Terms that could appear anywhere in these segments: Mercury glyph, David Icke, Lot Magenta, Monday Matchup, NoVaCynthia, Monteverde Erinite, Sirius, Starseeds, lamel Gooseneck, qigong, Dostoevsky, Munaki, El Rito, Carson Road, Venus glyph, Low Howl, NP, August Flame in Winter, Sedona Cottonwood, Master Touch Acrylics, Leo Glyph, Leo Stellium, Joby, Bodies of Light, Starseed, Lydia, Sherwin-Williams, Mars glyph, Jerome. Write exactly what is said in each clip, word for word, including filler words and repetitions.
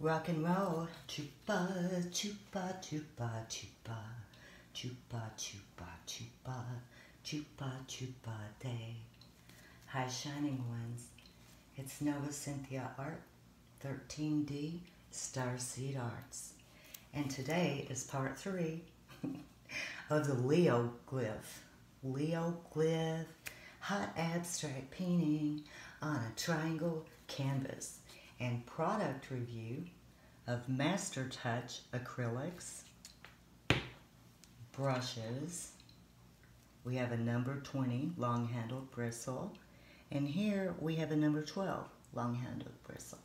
Rock and roll, chupa, chupa, chupa, chupa, chupa, chupa, chupa, chupa, chupa day. Hi, shining ones. It's Nova Cynthia Art, thirteen D, Starseed Arts. And today is part three of the Leo Glyph. Leo Glyph, hot abstract painting on a triangle canvas. And product review of Master Touch Acrylics, brushes. We have a number twenty long-handled bristle, and here we have a number twelve long-handled bristle.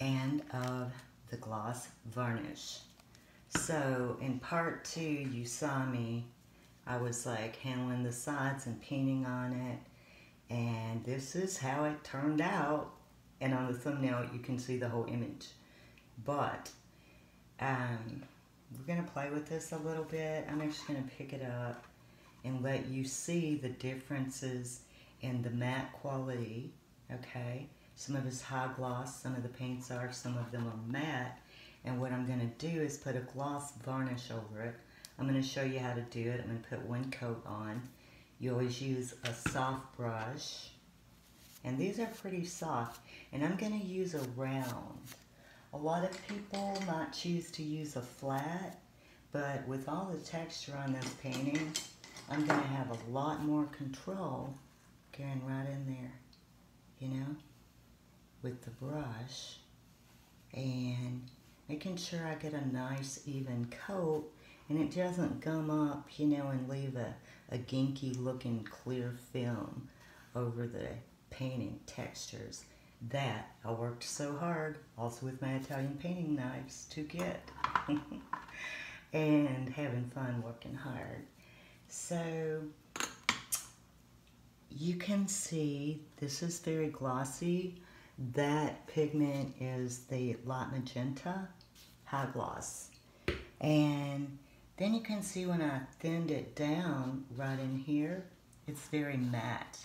And of the gloss varnish. So in part two, you saw me, I was like handling the sides and painting on it. And this is how it turned out, and on the thumbnail you can see the whole image, but um, we're going to play with this a little bit. I'm actually going to pick it up and let you see the differences in the matte quality, okay? Some of it's high gloss, some of the paints are, some of them are matte, and what I'm going to do is put a gloss varnish over it. I'm going to show you how to do it. I'm going to put one coat on. You always use a soft brush, and these are pretty soft, and I'm going to use a round. A lot of people might choose to use a flat, but with all the texture on this painting, I'm going to have a lot more control going right in there, you know, with the brush, and making sure I get a nice even coat, and it doesn't gum up, you know, and leave a a ginky looking clear film over the painting textures that I worked so hard, also with my Italian painting knives, to get. And having fun working hard. So you can see this is very glossy. That pigment is the Lot Magenta high gloss. And then you can see when I thinned it down right in here, it's very matte.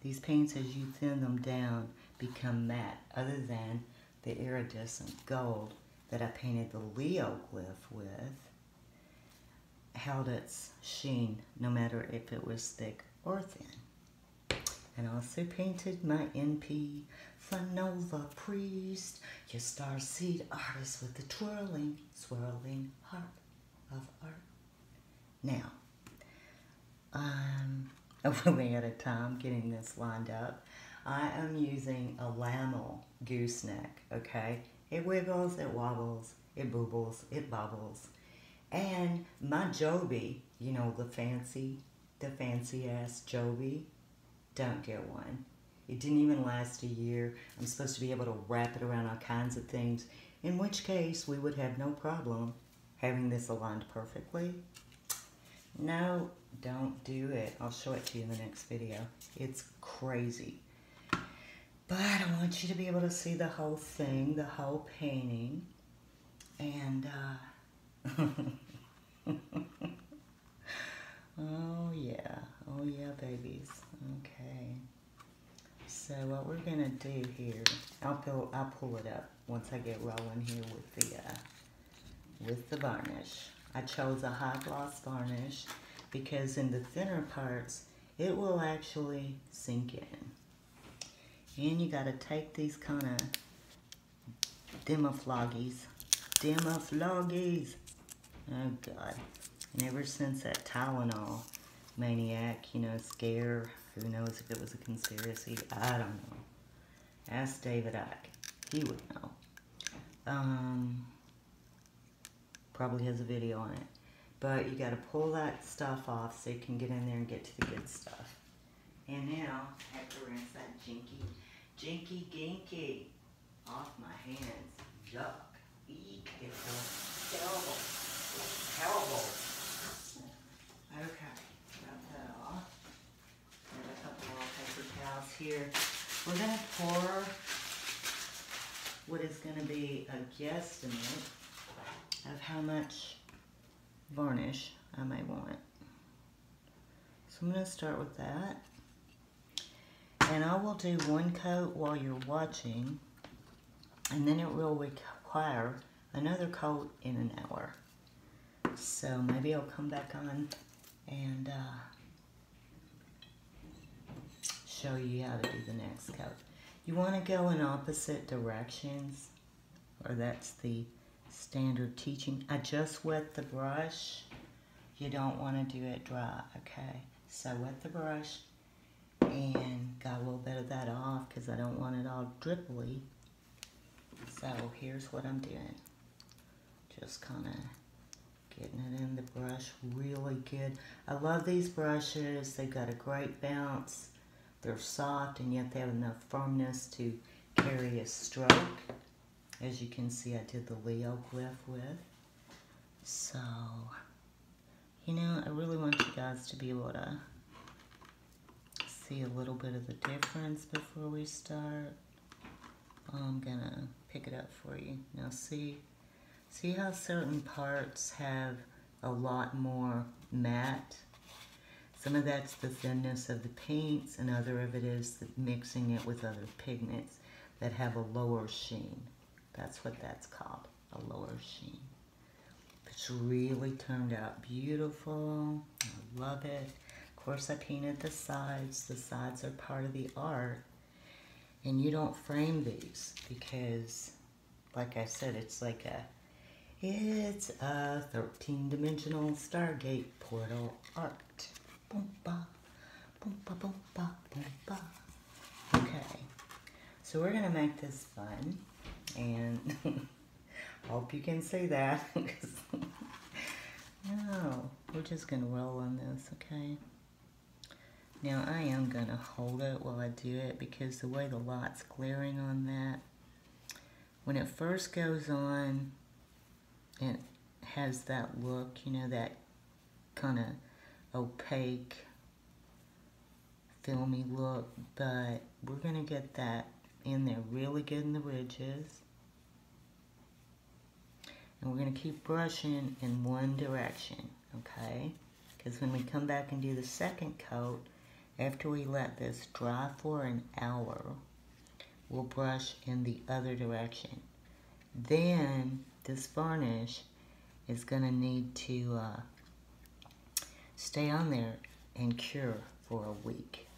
These paints, as you thin them down, become matte, other than the iridescent gold that I painted the Leo Glyph with, held its sheen no matter if it was thick or thin. And also painted my N P, Fanova Priest, your starseed artist with the twirling, swirling heart. Of art. Now, um, I'm a little at a time getting this lined up. I am using a lamel gooseneck, okay? It wiggles, it wobbles, it boobles, it bobbles. And my Joby, you know, the fancy, the fancy ass Joby, don't get one. It didn't even last a year. I'm supposed to be able to wrap it around all kinds of things, in which case we would have no problem having this aligned perfectly. No, don't do it. I'll show it to you in the next video. It's crazy. But I want you to be able to see the whole thing, the whole painting. And, uh, oh yeah, oh yeah, babies. Okay. So what we're gonna do here, I'll pull, I'll pull it up once I get rolling here with the, uh, with the varnish. I chose a high gloss varnish because in the thinner parts, it will actually sink in. And you gotta take these kind of demofloggies, demofloggies. Oh God, and ever since that Tylenol maniac, you know, scare, who knows if it was a conspiracy, I don't know. Ask David Icke, he would know. Um, Probably has a video on it. But you got to pull that stuff off so you can get in there and get to the good stuff. And now I have to rinse that jinky, jinky, ginky off my hands. Yuck. Eek. It feels terrible. It's terrible. Okay. Got that off. I have a couple wallpaper towels here. We're going to pour what is going to be a guesstimate of how much varnish I may want. So I'm going to start with that. And I will do one coat while you're watching, and then it will require another coat in an hour. So maybe I'll come back on and uh, show you how to do the next coat. You want to go in opposite directions, or that's the standard teaching. I just wet the brush. You don't want to do it dry, okay? So wet the brush and got a little bit of that off because I don't want it all drippily. So here's what I'm doing. Just kind of getting it in the brush really good. I love these brushes. They've got a great bounce. They're soft and yet they have enough firmness to carry a stroke. As you can see, I did the Leo Glyph with. So, you know, I really want you guys to be able to see a little bit of the difference before we start. I'm gonna pick it up for you. Now see, see how certain parts have a lot more matte? Some of that's the thinness of the paints, and other of it is the mixing it with other pigments that have a lower sheen. That's what that's called, a lower sheen. It's really turned out beautiful. I love it. Of course, I painted the sides. The sides are part of the art. And you don't frame these because, like I said, it's like a, it's a thirteen-dimensional Stargate portal art. Boom, ba, boom, ba, boom, ba, boom, ba. Okay, so we're gonna make this fun, and hope you can see that. No, we're just gonna roll on this, okay? Now I am gonna hold it while I do it because the way the light's glaring on that, when it first goes on, it has that look, you know, that kind of opaque, filmy look, but we're gonna get that in there really good in the ridges. And we're gonna keep brushing in one direction, okay? Because when we come back and do the second coat, after we let this dry for an hour, we'll brush in the other direction. Then this varnish is gonna need to uh, stay on there and cure for a week.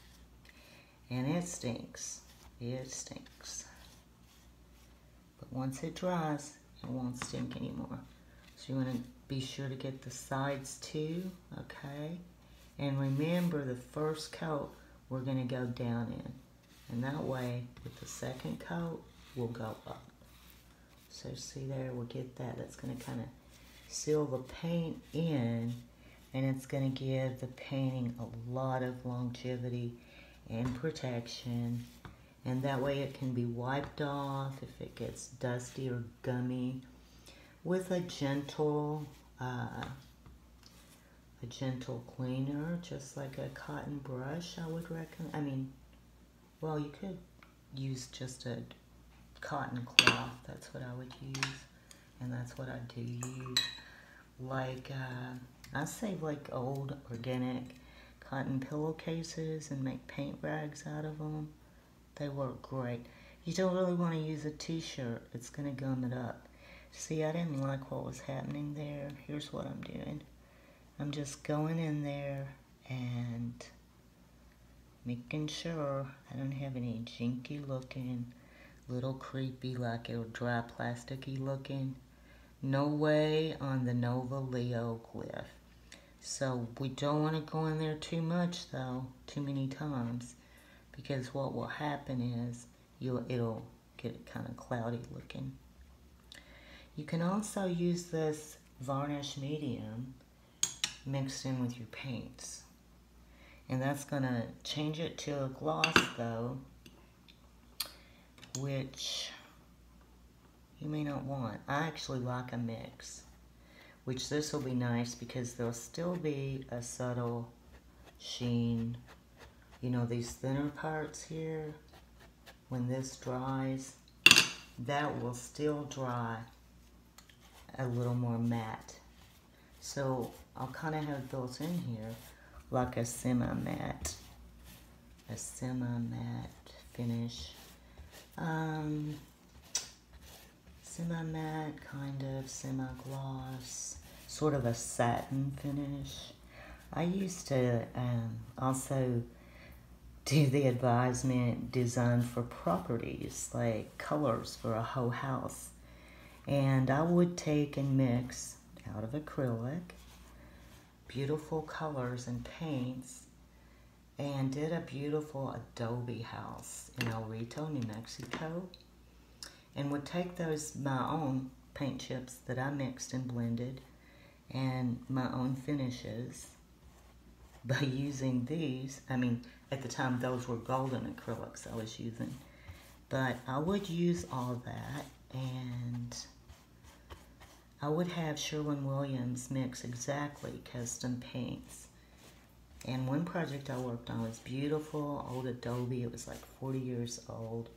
And it stinks, it stinks. But once it dries, it won't stink anymore. So you wanna be sure to get the sides too, okay? And remember, the first coat we're gonna go down in. And that way, with the second coat, we'll go up. So see there, we'll get that. That's gonna kinda seal the paint in, and it's gonna give the painting a lot of longevity and protection. And that way it can be wiped off if it gets dusty or gummy with a gentle, uh, a gentle cleaner, just like a cotton brush, I would recommend. I mean, well, you could use just a cotton cloth. That's what I would use, and that's what I do use. Like, uh, I save like old organic cotton pillowcases and make paint rags out of them. They work great. You don't really want to use a t-shirt. It's gonna gum it up. See, I didn't like what was happening there. Here's what I'm doing. I'm just going in there and making sure I don't have any jinky looking, little creepy, like it'll dry plasticky looking. No way on the Nova Leo Glyph. So we don't want to go in there too much though, too many times, because what will happen is you'll, it'll get kind of cloudy looking. You can also use this varnish medium mixed in with your paints. And that's gonna change it to a gloss though, which you may not want. I actually like a mix, which this will be nice because there'll still be a subtle sheen. You know, these thinner parts here, when this dries, that will still dry a little more matte. So I'll kind of have those in here like a semi-matte a semi-matte finish. Um, semi-matte, kind of semi-gloss, sort of a satin finish. I used to um, also do the advisement design for properties, like colors for a whole house. And I would take and mix out of acrylic beautiful colors and paints, and did a beautiful adobe house in El Rito, New Mexico, and would take those, my own paint chips that I mixed and blended, and my own finishes by using these. I mean, at the time those were Golden acrylics I was using, but I would use all that, and I would have Sherwin-Williams mix exactly custom paints. And one project I worked on was beautiful old adobe. It was like forty years old. It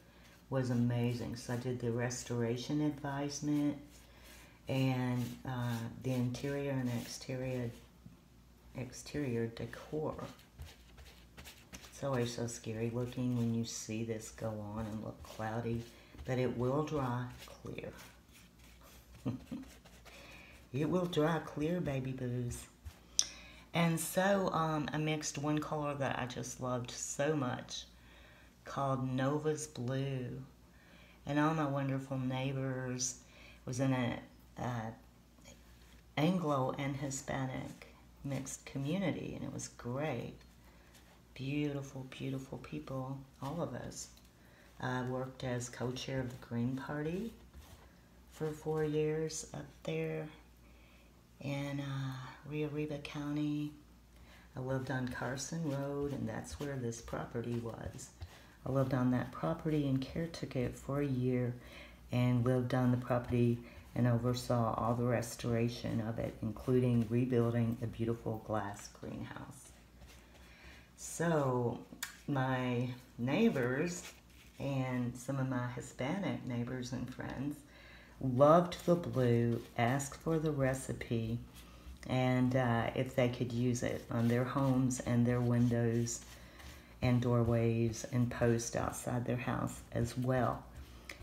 was amazing. So I did the restoration advisement, and uh, the interior and exterior exterior decor. It's always so scary looking when you see this go on and look cloudy, but it will dry clear. It will dry clear, baby boos. And so um, I mixed one color that I just loved so much called Nova's Blue. And all my wonderful neighbors was in a, a Anglo and Hispanic mixed community, and it was great. Beautiful, beautiful people, all of us. I worked as co-chair of the Green Party for four years up there in uh, Rio Arriba County. I lived on Carson Road, and that's where this property was. I lived on that property and caretook it for a year, and lived on the property and oversaw all the restoration of it, including rebuilding a beautiful glass greenhouse. So my neighbors and some of my Hispanic neighbors and friends loved the blue, asked for the recipe, and uh, if they could use it on their homes and their windows and doorways and posts outside their house as well.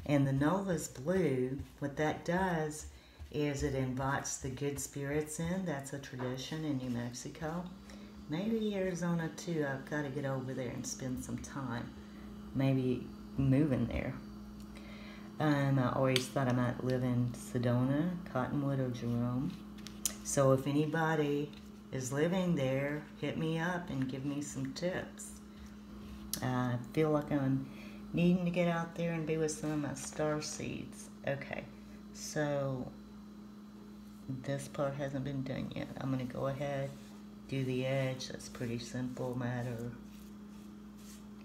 And the Nova's Blue, what that does is it invites the good spirits in. That's a tradition in New Mexico. Maybe Arizona too. I've got to get over there and spend some time. Maybe moving there. Um, I always thought I might live in Sedona, Cottonwood, or Jerome. So if anybody is living there, hit me up and give me some tips. Uh, I feel like I'm needing to get out there and be with some of my star seeds. Okay, so this part hasn't been done yet. I'm going to go ahead, do the edge. That's pretty simple matter.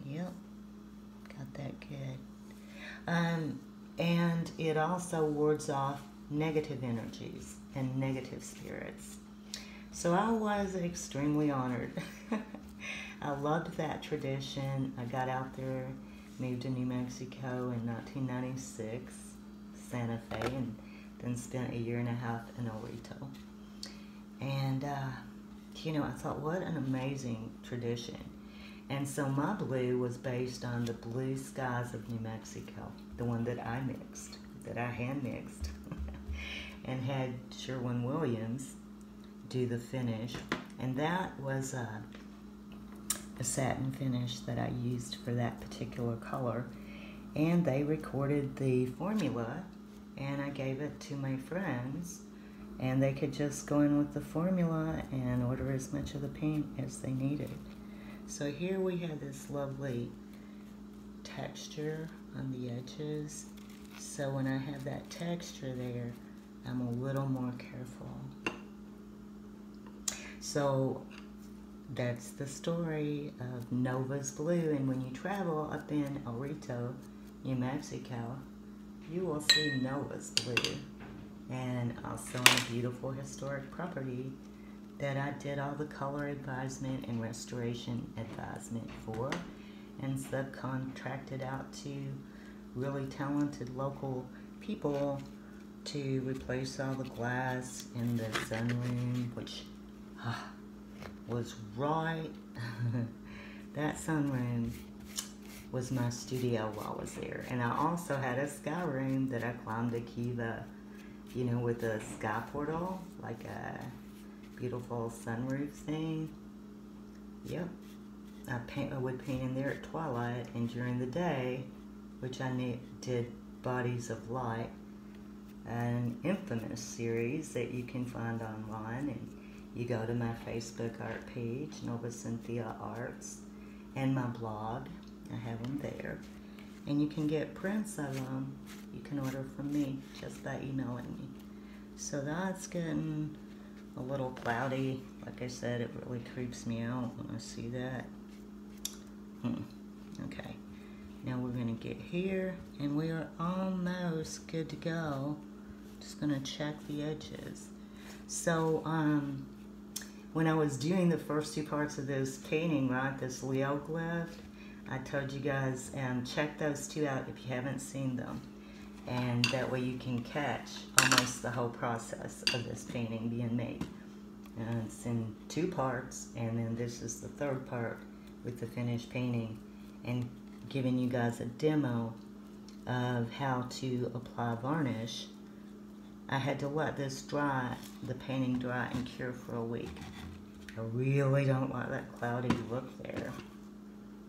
Yep, got that good. Um, and it also wards off negative energies and negative spirits. So I was extremely honored. I loved that tradition. I got out there, moved to New Mexico in nineteen ninety-six, Santa Fe, and then spent a year and a half in El Rito. And, uh, you know, I thought, what an amazing tradition. And so my blue was based on the blue skies of New Mexico, the one that I mixed, that I hand mixed, and had Sherwin-Williams do the finish. And that was a, a satin finish that I used for that particular color. And they recorded the formula, and I gave it to my friends, and they could just go in with the formula and order as much of the paint as they needed. So here we have this lovely texture on the edges. So when I have that texture there, I'm a little more careful. So that's the story of Nova's Blue. And when you travel up in El Rito, New Mexico, you will see Nova's Blue. And also a beautiful historic property that I did all the color advisement and restoration advisement for, and subcontracted out to really talented local people to replace all the glass in the sunroom, which uh, was right that sunroom was my studio while I was there. And I also had a sky room that I climbed the kiva, you know, with a sky portal, like a beautiful sunroof thing. Yep. I, paint, I would paint in there at twilight, and during the day, which I knew, did Bodies of Light, an infamous series that you can find online. And you go to my Facebook art page, Nova Cynthia Arts, and my blog. I have them there. And you can get prints of them. You can order from me just by emailing me. So that's getting a little cloudy. Like I said, it really creeps me out when I see that. Hmm. Okay. Now we're going to get here, and we are almost good to go. Just going to check the edges. So, um, when I was doing the first two parts of this painting, right, this Leo glyph, I told you guys, um, check those two out if you haven't seen them. And that way you can catch almost the whole process of this painting being made. And it's in two parts, and then this is the third part with the finished painting, and giving you guys a demo of how to apply varnish. I had to let this dry, the painting dry and cure for a week. I really don't like that cloudy look there.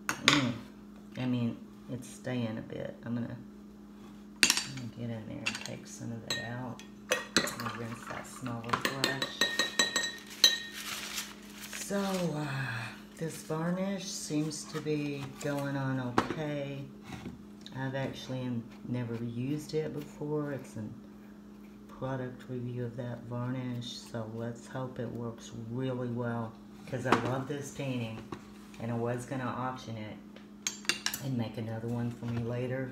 Mm. I mean, it's staying a bit. I'm gonna, I'm gonna get in there and take some of that out. I'm gonna rinse that smaller brush. So uh, this varnish seems to be going on okay. I've actually never used it before. It's a product review of that varnish, so let's hope it works really well, because I love this painting. And I was going to option it and make another one for me later.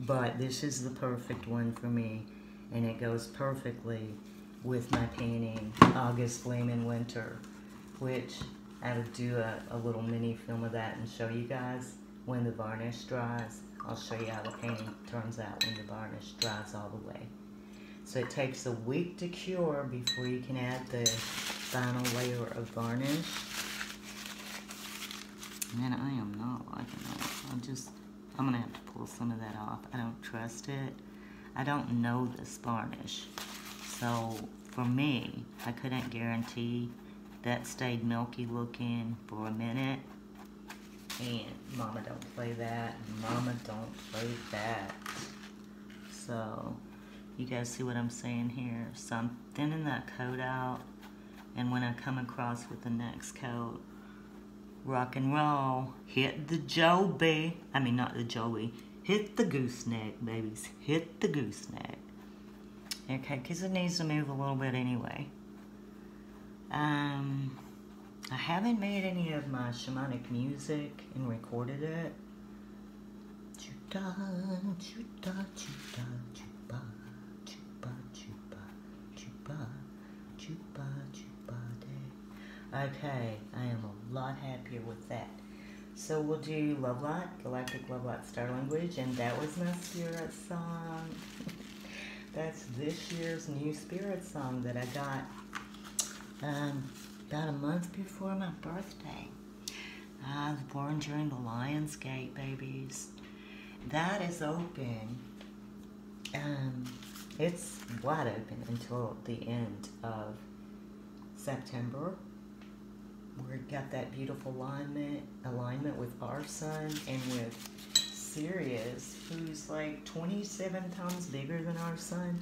But this is the perfect one for me. And it goes perfectly with my painting, August Flame in Winter. Which I will do a, a little mini film of that and show you guys when the varnish dries. I'll show you how the painting turns out when the varnish dries all the way. So it takes a week to cure before you can add the final layer of varnish. Man, I am not liking that. I'm just, I'm gonna have to pull some of that off. I don't trust it. I don't know this varnish. So, for me, I couldn't guarantee that stayed milky looking for a minute. And mama don't play that. Mama don't play that. So, you guys see what I'm saying here? So, I'm thinning that coat out. And when I come across with the next coat, rock and roll, hit the Joby, I mean not the Joby, hit the gooseneck, babies, hit the gooseneck. Okay, because it needs to move a little bit anyway. Um, I haven't made any of my shamanic music and recorded it. Okay, I am a lot happier with that. So we'll do Love Light, Galactic Love Light Star Language, and that was my spirit song. That's this year's new spirit song that I got um, about a month before my birthday. I was born during the Lionsgate, babies. That is open. Um, it's wide open until the end of September. We got that beautiful alignment, alignment with our sun and with Sirius, who's like twenty-seven times bigger than our sun.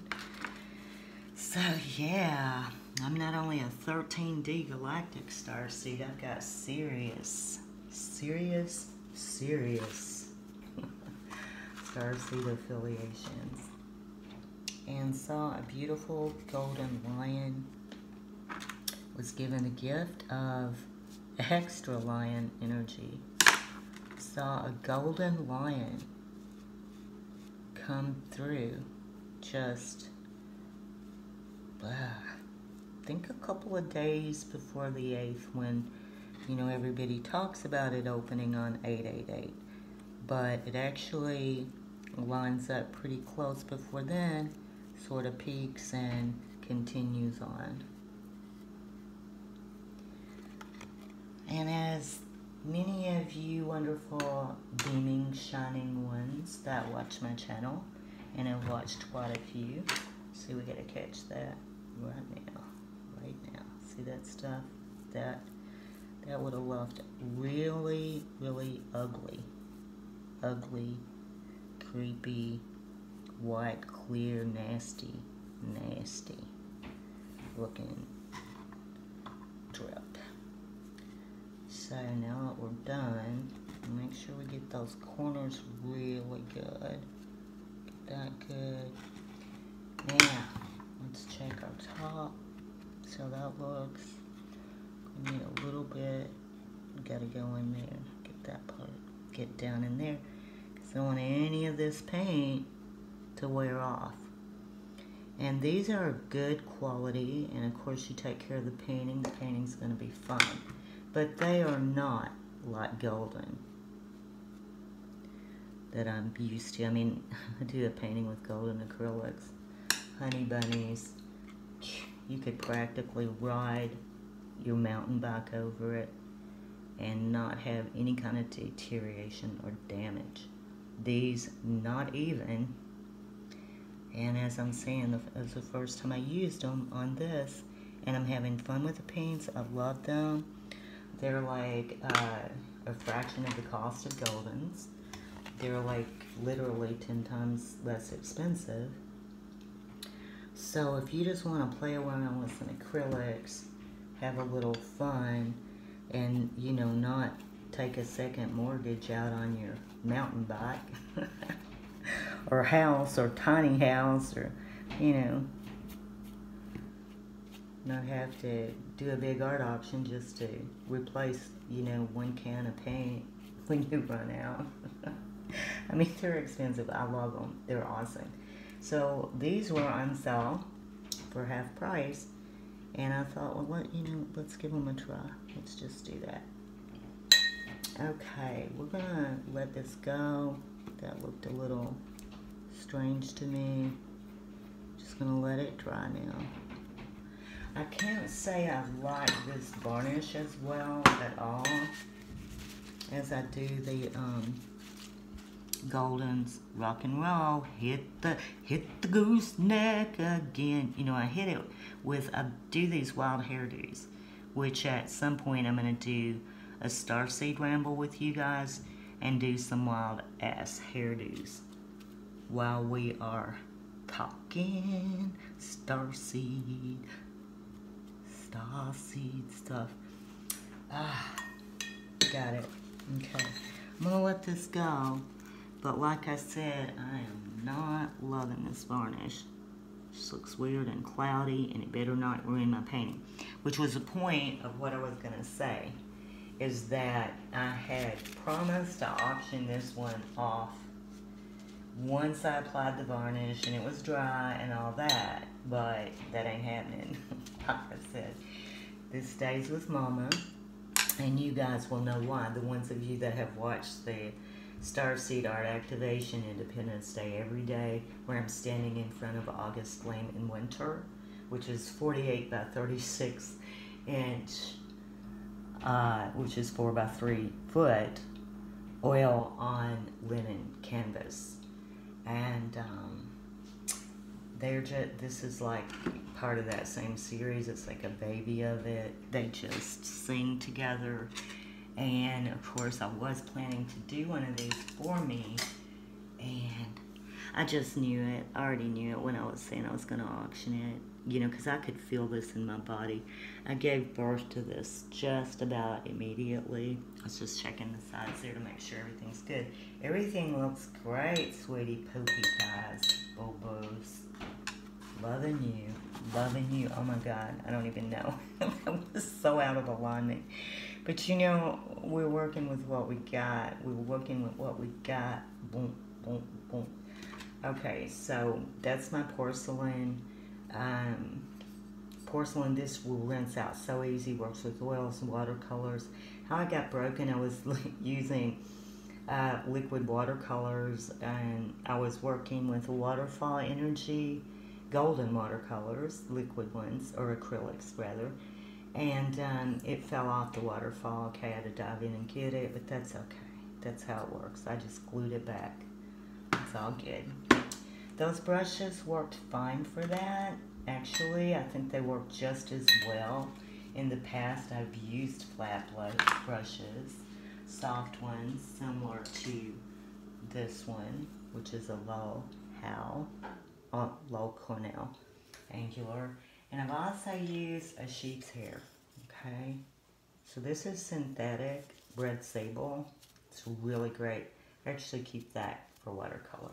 So yeah, I'm not only a thirteen D galactic star seed, I've got Sirius, Sirius, Sirius star seed affiliations. And saw a beautiful golden lion. Was given the gift of extra lion energy. Saw a golden lion come through. Just, uh, I think a couple of days before the eighth, when, you know, everybody talks about it opening on eight eight eight. But it actually lines up pretty close before then, sort of peaks and continues on. And as many of you wonderful beaming shining ones that watch my channel, and I've watched quite a few. See, we gotta catch that right now, right now. See that stuff? That that would have left really, really ugly, ugly, creepy, white, clear, nasty, nasty looking drip. So now that we're done, make sure we get those corners really good. Get that good. Now, let's check our top. See how that looks. We need a little bit. We gotta go in there. Get that part. Get down in there. Because I don't want any of this paint to wear off. And these are good quality, and of course you take care of the painting, the painting's going to be fine. But they are not like Golden that I'm used to. I mean, I do a painting with Golden acrylics, honey bunnies. You could practically ride your mountain bike over it and not have any kind of deterioration or damage. These, not even. And as I'm saying, it was the first time I used them on this, and I'm having fun with the paints. I love them. They're like uh, a fraction of the cost of Golden's. They're like literally ten times less expensive. So if you just want to play around with some acrylics, have a little fun, and you know, not take a second mortgage out on your mountain bike. Or house, or tiny house, or, you know, not have to do a big art auction just to replace, you know, one can of paint when you run out. I mean, they're expensive. I love them. They're awesome. So these were on sale for half price, and I thought, well, what, you know, let's give them a try. Let's just do that. Okay, we're gonna let this go. That looked a little strange to me. Just gonna let it dry now. I can't say I like this varnish as well at all as I do the um, Golden's Rock and Roll. Hit the hit the gooseneck again. You know, I hit it with, I do these wild hairdos, which at some point I'm gonna do a starseed ramble with you guys and do some wild ass hairdos while we are talking starseed, starseed stuff. Ah, got it. Okay, I'm gonna let this go, but like I said, I am not loving this varnish. It just looks weird and cloudy, and it better not ruin my painting, which was the point of what I was gonna say. Is that I had promised to auction this one off once I applied the varnish and it was dry and all that, but that ain't happening. Like I said, this stays with Mama, and you guys will know why. The ones of you that have watched the Starseed Art Activation Independence Day every day, where I'm standing in front of August Flame in Winter, which is forty-eight by thirty-six inch, Uh, which is four by three foot oil on linen canvas, and um, they're just, this is like part of that same series. It's like a baby of it. They just sing together, and of course I was planning to do one of these for me, and I just knew it. I already knew it when I was saying I was going to auction it. You know, because I could feel this in my body. I gave birth to this just about immediately. I was just checking the sides there to make sure everything's good. Everything looks great, sweetie poopy pies, bobos. Loving you, loving you. Oh my God, I don't even know. That was so out of alignment. But you know, we're working with what we got. We're working with what we got. Boom, boom, boom. Okay, so that's my porcelain. Um, porcelain, this will rinse out so easy, works with oils and watercolors. How I got broken, I was using uh, liquid watercolors, and I was working with waterfall energy, Golden watercolors, liquid ones, or acrylics rather, and um, it fell off the waterfall. Okay, I had to dive in and get it, but that's okay. That's how it works. I just glued it back. It's all good. Those brushes worked fine for that. Actually, I think they work just as well. In the past, I've used flat brushes, soft ones, similar to this one, which is a Low Howl, uh, Low Cornell, angular. And I've also used a sheep's hair, okay? So this is synthetic red sable. It's really great. I actually keep that for watercolor.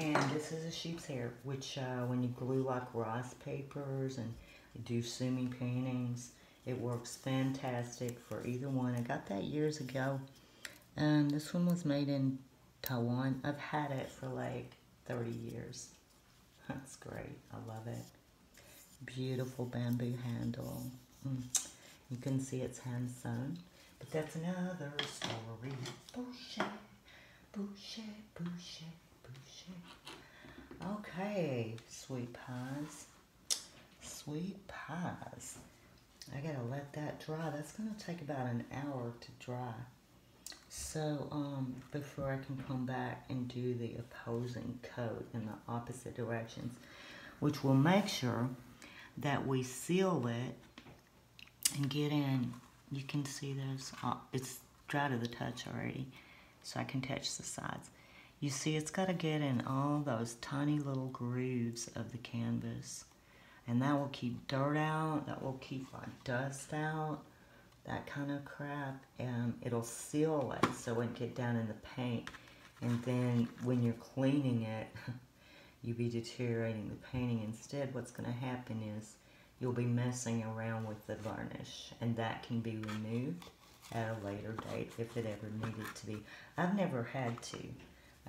And this is a sheep's hair, which uh, when you glue like rice papers and you do sumi paintings, it works fantastic for either one. I got that years ago. Um, this one was made in Taiwan. I've had it for like thirty years. That's great. I love it. Beautiful bamboo handle. Mm. You can see it's hand sewn, but that's another story. Boucher, boucher, boucher. Okay, sweet pies, sweet pies. I gotta let that dry. That's gonna take about an hour to dry. So um, before I can come back and do the opposing coat in the opposite directions, which will make sure that we seal it and get in. You can see those, uh, it's dry to the touch already, so I can touch the sides. You see, it's got to get in all those tiny little grooves of the canvas. And that will keep dirt out. That will keep like dust out. That kind of crap. And it'll seal it so it won't get down in the paint. And then when you're cleaning it, you'll be deteriorating the painting. Instead, what's going to happen is you'll be messing around with the varnish. And that can be removed at a later date if it ever needed to be. I've never had to.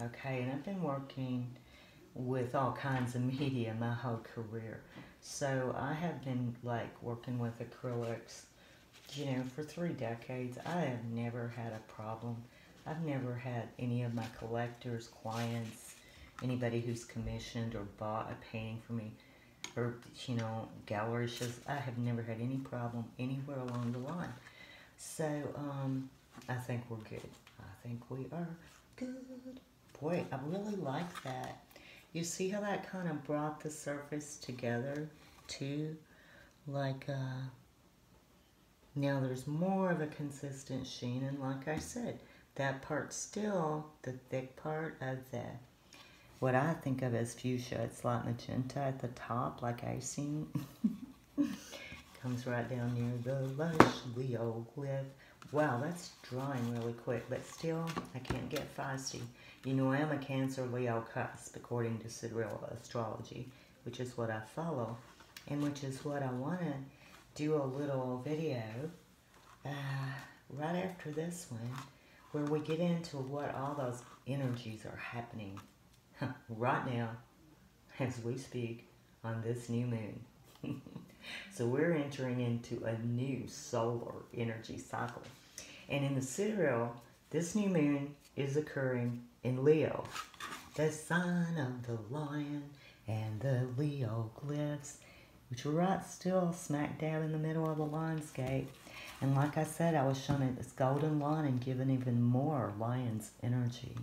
Okay, and I've been working with all kinds of media my whole career. So I have been like working with acrylics, you know, for three decades. I have never had a problem. I've never had any of my collectors, clients, anybody who's commissioned or bought a painting for me, or, you know, gallery shows. I have never had any problem anywhere along the line. So um, I think we're good. I think we are good. Boy, I really like that. You see how that kind of brought the surface together too? Like, uh, now there's more of a consistent sheen, and like I said, that part's still the thick part of the, what I think of as fuchsia. It's light magenta at the top, like icing. Comes right down near the lush Leo Glyph. Wow, that's drying really quick, but still, I can't get feisty. You know, I am a Cancer Leo cusp, according to sidereal astrology, which is what I follow, and which is what I want to do a little video uh, right after this one, where we get into what all those energies are happening right now, as we speak, on this new moon. So we're entering into a new solar energy cycle. And in the sidereal, this new moon is occurring in Leo, the sign of the lion and the Leo glyphs, which are right still smack dab in the middle of the Lionsgate. And like I said, I was shown at this golden line and given even more lion's energy.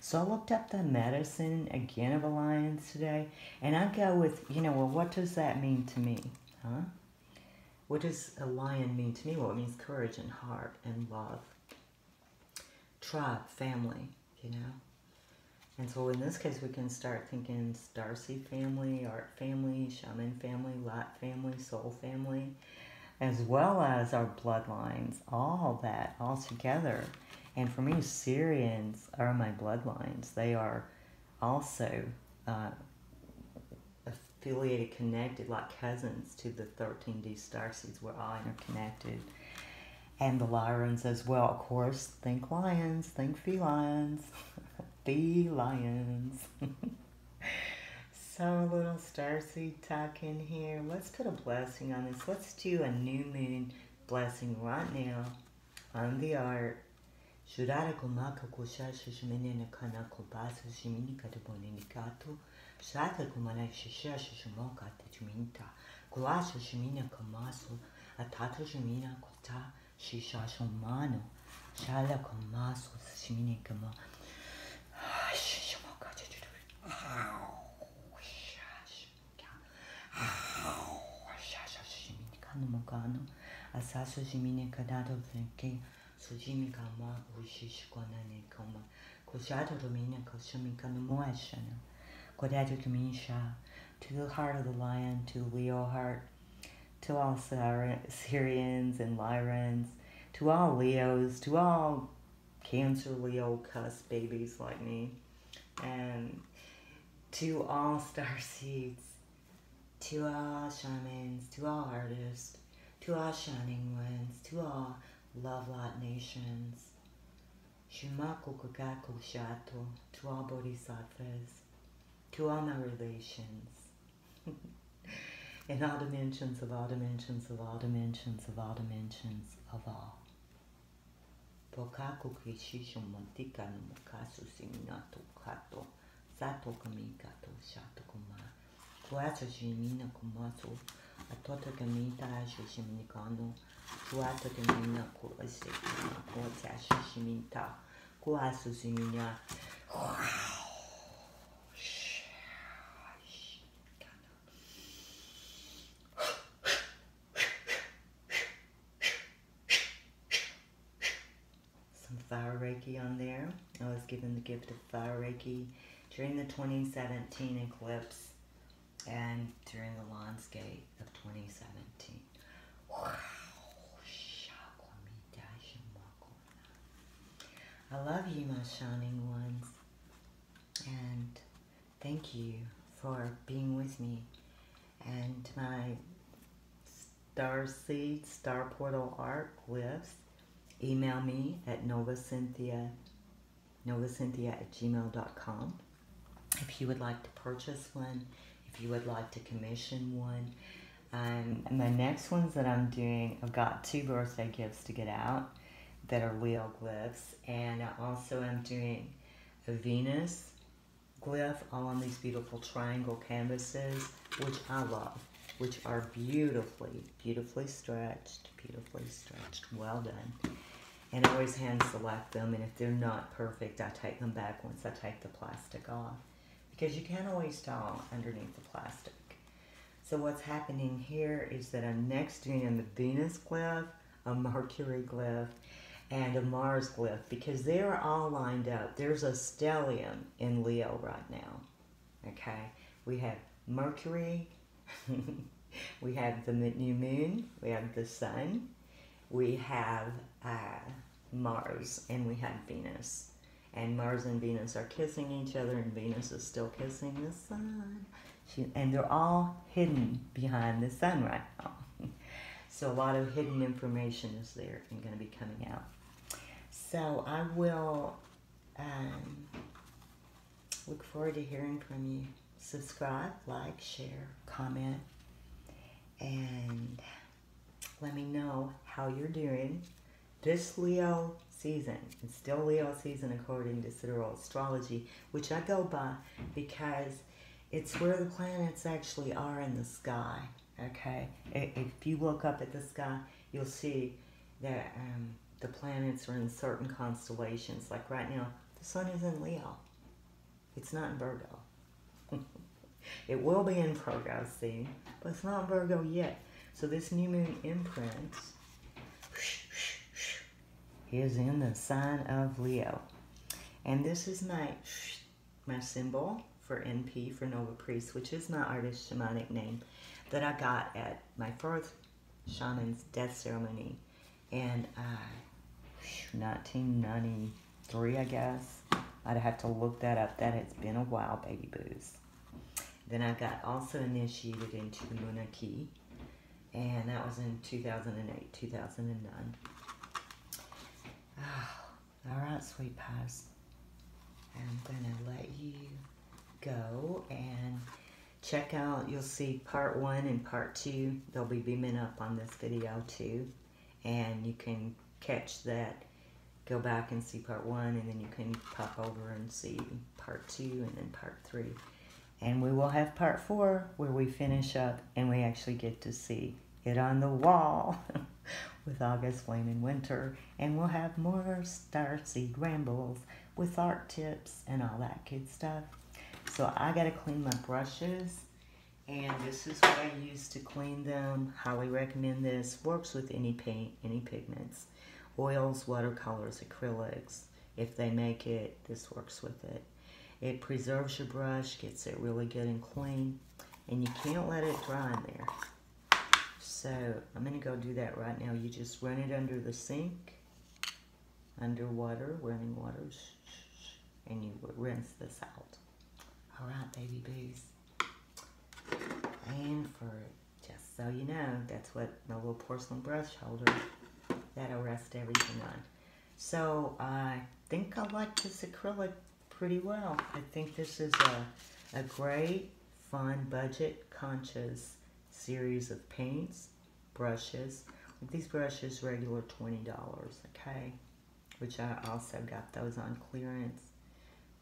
So I looked up the medicine again of a lion today, and I go with, you know, well, what does that mean to me? Huh? What does a lion mean to me? Well, it means courage and heart and love, tribe, family, you know. And so in this case, we can start thinking star seed family, art family, shaman family, light family, soul family, as well as our bloodlines, all that, all together. And for me, Syrians are my bloodlines. They are also uh, affiliated, connected, like cousins to the thirteen D starseeds. We're all interconnected. And the lions as well, of course. Think lions, think felines, felines. So a little starseed talk in here. Let's put a blessing on this. Let's do a new moon blessing right now on the art. Shata kumana shishasha shumoka te chuminta, kulasha shumina kamasu, החלטת השמינה קוטה שישה שומענו, שאלה כמה סוס שמיני כמה ששמע קצת שש שש שמיני כאן ומגענו עשה שמיני כדאדו ונקי סוג'ימי כמה ושיש כונני כמה כושאתו דומיני כשמי כנומו השנה כודאתו דומיני שעה to the heart of the lion, to Leo heart, to all Syrians and Lyrans, to all Leos, to all Cancer Leo cuss babies like me, and to all starseeds, to all shamans, to all artists, to all shining ones, to all love light nations, to all bodhisattvas, to all my relations, in all dimensions of all dimensions of all dimensions of all dimensions of all. Pokaku kishisho montika no mukasu siminato kato sato kamikato shato kuma kuacho shimina kumaso atoto kamita asho shiminikano kuato kamina kuase kuacho asho shiminta kuasu simina. Fire Reiki on there. I was given the gift of Fire Reiki during the twenty seventeen eclipse and during the Lionsgate of twenty seventeen. I love you, my shining ones, and thank you for being with me. And my star seed, star portal art glyphs. Email me at novacynthia, novacynthia at gmail dot com if you would like to purchase one, if you would like to commission one. Um, my next ones that I'm doing, I've got two birthday gifts to get out that are Leo glyphs, and I also am doing a Venus glyph all on these beautiful triangle canvases, which I love, which are beautifully, beautifully stretched, beautifully stretched, well done. And I always hand select them, and if they're not perfect, I take them back once I take the plastic off, because you can't always tell underneath the plastic. So what's happening here is that I'm next doing a Venus glyph, a Mercury glyph, and a Mars glyph, because they are all lined up. There's a stellium in Leo right now, okay? We have Mercury, we have the new moon, we have the sun, we have uh, Mars, and we have Venus. And Mars and Venus are kissing each other, and Venus is still kissing the sun. She, and they're all hidden behind the sun right now. So a lot of hidden information is there and going to be coming out. So I will um, look forward to hearing from you. Subscribe, like, share, comment, and let me know how you're doing this Leo season. It's still Leo season according to sidereal astrology, which I go by because it's where the planets actually are in the sky, okay? If you look up at the sky, you'll see that um, the planets are in certain constellations. Like right now, the sun is in Leo. It's not in Virgo. It will be in Virgo soon, but it's not Virgo yet. So this new moon imprint is in the sign of Leo. And this is my my symbol for N P, for Nova Priest, which is my artist shamanic name that I got at my first shaman's death ceremony in uh, nineteen ninety-three, I guess. I'd have to look that up. That has been a while, baby boos. Then I got also initiated into the Munaki, and that was in two thousand eight, two thousand nine. Oh, all right, sweet pies. I'm gonna let you go and check out. You'll see part one and part two. They'll be beaming up on this video too, and you can catch that. Go back and see part one, and then you can pop over and see part two and then part three. And we will have part four where we finish up and we actually get to see Get on the wall with August Flame in Winter, and we'll have more starseed rambles with art tips and all that good stuff. So I gotta clean my brushes, and this is what I use to clean them. Highly recommend this. Works with any paint, any pigments, oils, watercolors, acrylics. If they make it, this works with it. It preserves your brush, gets it really good and clean, and you can't let it dry in there. So I'm gonna go do that right now. You just run it under the sink, underwater, running water, and you rinse this out. All right, baby bees. And for, just so you know, that's what my little porcelain brush holder, that'll rest everything on. So I think I like this acrylic pretty well. I think this is a, a great, fun, budget-conscious series of paints, brushes. These brushes, regular twenty dollars, okay? Which I also got those on clearance.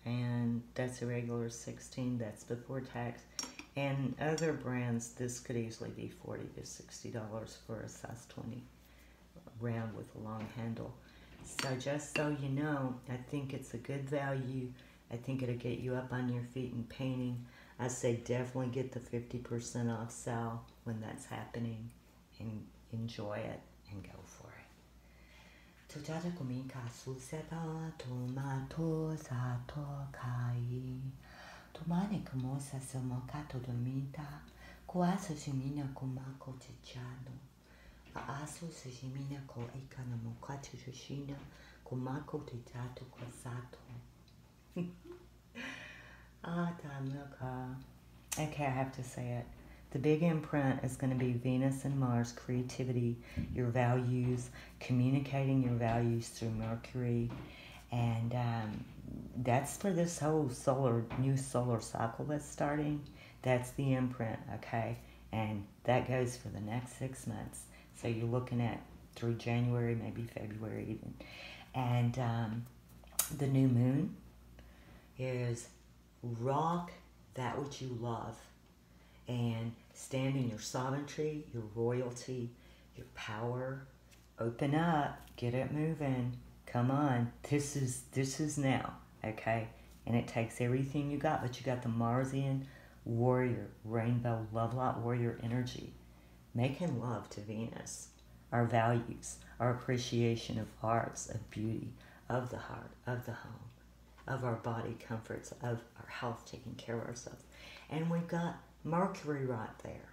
And that's a regular sixteen dollars, that's before tax. And other brands, this could easily be forty to sixty dollars for a size twenty round with a long handle. So just so you know, I think it's a good value. I think it'll get you up on your feet in painting. I say definitely get the fifty percent off sale when that's happening, and enjoy it and go for it. Tujara kumika suseta tomato sato kai. Tomane kumosa sumokato domita. Kuasu shimina kumako chichano. Aasu shimina ko ikana mokachu shishina. Kumako tijato kwasato. Okay, I have to say it. The big imprint is going to be Venus and Mars, creativity, your values, communicating your values through Mercury. And um, that's for this whole solar, new solar cycle that's starting. That's the imprint, okay? And that goes for the next six months. So you're looking at through January, maybe February even. And um, the new moon is rock that which you love and stand in your sovereignty, your royalty, your power. Open up, get it moving. Come on, this is this is now, okay? And it takes everything you got, but you got the Marsian warrior, rainbow, love light warrior energy. Making love to Venus, our values, our appreciation of arts, of beauty, of the heart, of the home, of our body comforts, of our health, taking care of ourselves. And we've got Mercury right there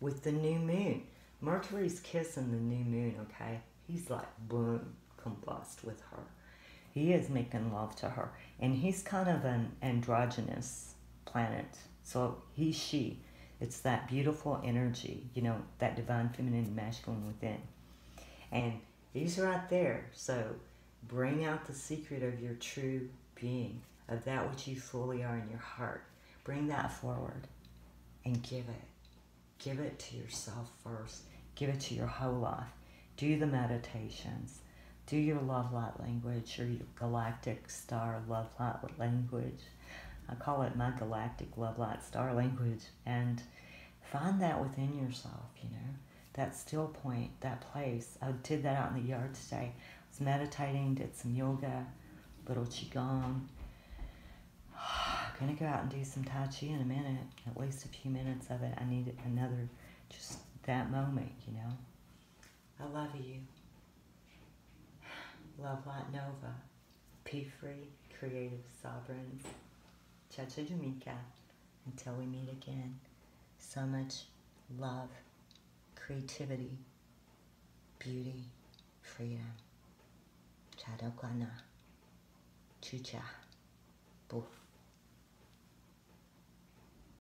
with the new moon. Mercury's kissing the new moon, okay? He's like, boom, combust with her. He is making love to her. And he's kind of an androgynous planet. So he's she. It's that beautiful energy, you know, that divine feminine and masculine within. And he's right there. So bring out the secret of your true being, of that which you fully are in your heart. Bring that forward and give it. Give it to yourself first. Give it to your whole life. Do the meditations. Do your love light language or your galactic star love light language. I call it my galactic love light star language. And find that within yourself, you know, that still point, that place. I did that out in the yard today. I was meditating, did some yoga, little qigong. I'm gonna go out and do some tai chi in a minute, at least a few minutes of it. I need another, just that moment, you know. I love you. Love Light Nova, P-Free, Creative Sovereigns, Chacha Jamaica. Until we meet again, so much love, creativity, beauty, freedom. Chadokana. Chucha. Boof.